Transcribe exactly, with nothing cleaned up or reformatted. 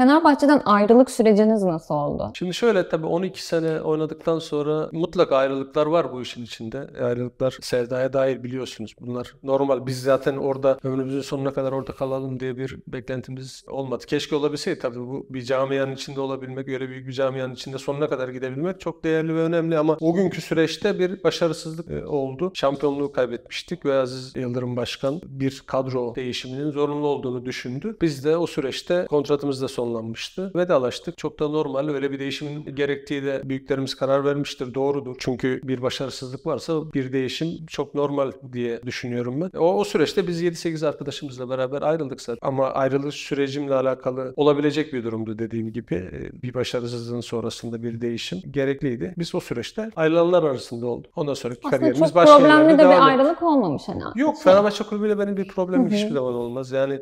Fenerbahçe'den ayrılık süreciniz nasıl oldu? Şimdi şöyle, tabii on iki sene oynadıktan sonra mutlaka ayrılıklar var bu işin içinde. Ayrılıklar sevdaya dair, biliyorsunuz. Bunlar normal. Biz zaten orada ömrümüzün sonuna kadar orada kalalım diye bir beklentimiz olmadı. Keşke olabilseydi tabii, bu bir camianın içinde olabilmek, öyle büyük bir camianın içinde sonuna kadar gidebilmek çok değerli ve önemli ama o günkü süreçte bir başarısızlık oldu. Şampiyonluğu kaybetmiştik ve Aziz Yıldırım Başkan bir kadro değişiminin zorunlu olduğunu düşündü. Biz de o süreçte kontratımız da son sonlanmıştı. Vedalaştık. Çok da normal. Öyle bir değişimin gerektiği de büyüklerimiz karar vermiştir. Doğrudur. Çünkü bir başarısızlık varsa bir değişim çok normal diye düşünüyorum ben. O, o süreçte biz yedi sekiz arkadaşımızla beraber ayrıldık zaten. Ama ayrılış sürecimle alakalı olabilecek bir durumdu, dediğim gibi. Bir başarısızlığın sonrasında bir değişim gerekliydi. Biz o süreçte ayrılanlar arasında olduk. Ondan sonraki aslında kariyerimiz başka yerlerde devam ediyor. Çok problemli de bir ayrılık olmamış herhalde. Yok. Fenerbahçe kulübüyle benim bir problemim hiçbir zaman olmaz. Yani